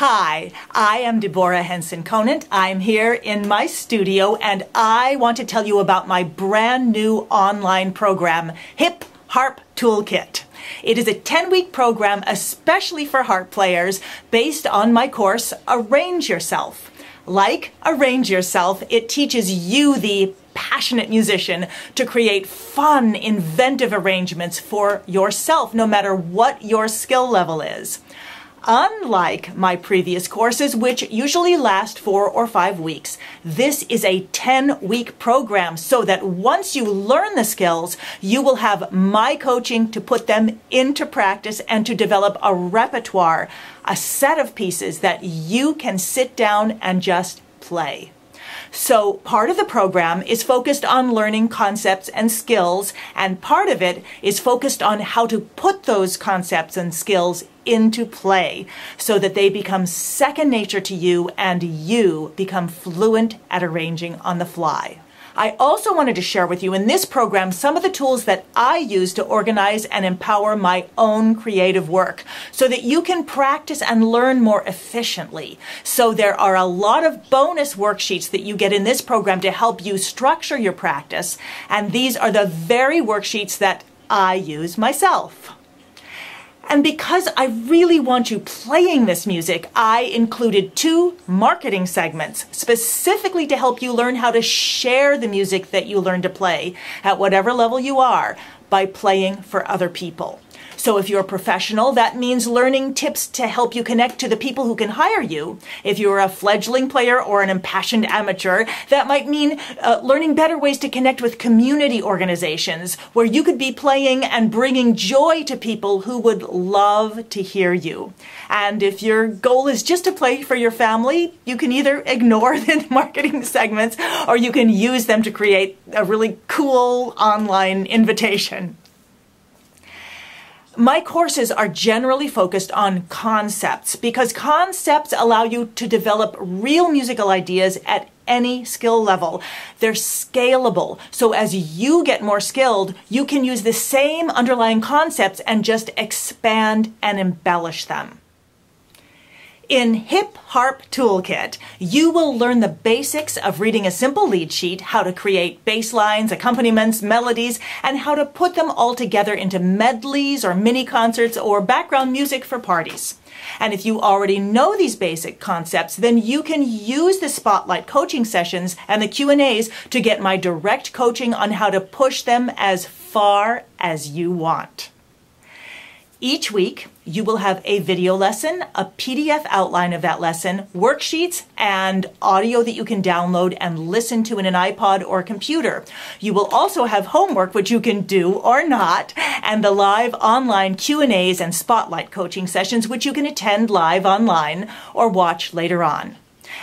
Hi, I am Deborah Henson-Conant. I'm here in my studio and I want to tell you about my brand new online program, Hip Harp Toolkit. It is a 10-week program especially for harp players based on my course, Arrange Yourself. Like Arrange Yourself, it teaches you, the passionate musician, to create fun, inventive arrangements for yourself, no matter what your skill level is. Unlike my previous courses, which usually last 4 or 5 weeks, this is a 10-week program so that once you learn the skills, you will have my coaching to put them into practice and to develop a repertoire, a set of pieces that you can sit down and just play. So part of the program is focused on learning concepts and skills, and part of it is focused on how to put those concepts and skills into play so that they become second nature to you and you become fluent at arranging on the fly. I also wanted to share with you in this program some of the tools that I use to organize and empower my own creative work so that you can practice and learn more efficiently. So there are a lot of bonus worksheets that you get in this program to help you structure your practice, and these are the very worksheets that I use myself. And because I really want you playing this music, I included 2 marketing segments specifically to help you learn how to share the music that you learn to play at whatever level you are by playing for other people. So if you're a professional, that means learning tips to help you connect to the people who can hire you. If you're a fledgling player or an impassioned amateur, that might mean learning better ways to connect with community organizations where you could be playing and bringing joy to people who would love to hear you. And if your goal is just to play for your family, you can either ignore the marketing segments or you can use them to create a really cool online invitation. My courses are generally focused on concepts because concepts allow you to develop real musical ideas at any skill level. They're scalable, so as you get more skilled, you can use the same underlying concepts and just expand and embellish them. In Hip Harp Toolkit, you will learn the basics of reading a simple lead sheet, how to create bass lines, accompaniments, melodies, and how to put them all together into medleys or mini concerts or background music for parties. And if you already know these basic concepts, then you can use the Spotlight coaching sessions and the Q&As to get my direct coaching on how to push them as far as you want. Each week, you will have a video lesson, a PDF outline of that lesson, worksheets, and audio that you can download and listen to in an iPod or computer. You will also have homework, which you can do or not, and the live online Q&As and Spotlight coaching sessions, which you can attend live online or watch later on.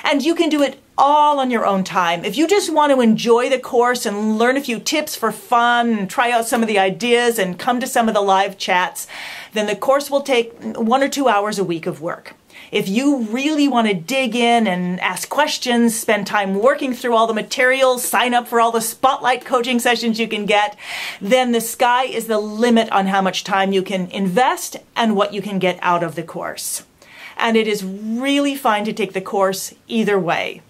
And you can do it all on your own time. If you just want to enjoy the course and learn a few tips for fun and try out some of the ideas and come to some of the live chats, then the course will take 1 or 2 hours a week of work. If you really want to dig in and ask questions, spend time working through all the materials, sign up for all the Spotlight coaching sessions you can get, then the sky is the limit on how much time you can invest and what you can get out of the course. And it is really fine to take the course either way.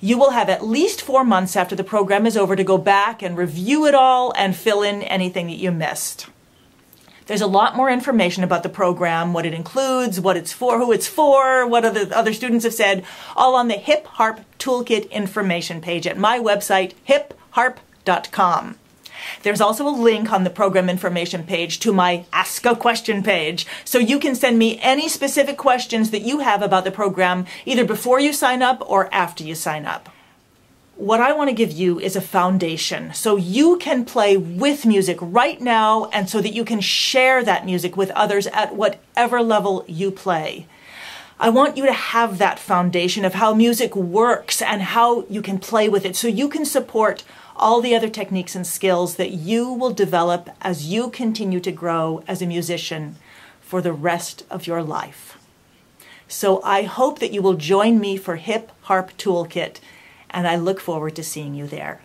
You will have at least 4 months after the program is over to go back and review it all and fill in anything that you missed. There's a lot more information about the program, what it includes, what it's for, who it's for, what other students have said, all on the Hip Harp Toolkit information page at my website, hipharp.com. There's also a link on the program information page to my Ask a Question page, so you can send me any specific questions that you have about the program either before you sign up or after you sign up. What I want to give you is a foundation so you can play with music right now and so that you can share that music with others at whatever level you play. I want you to have that foundation of how music works and how you can play with it so you can support all the other techniques and skills that you will develop as you continue to grow as a musician for the rest of your life. So I hope that you will join me for Hip Harp Toolkit, and I look forward to seeing you there.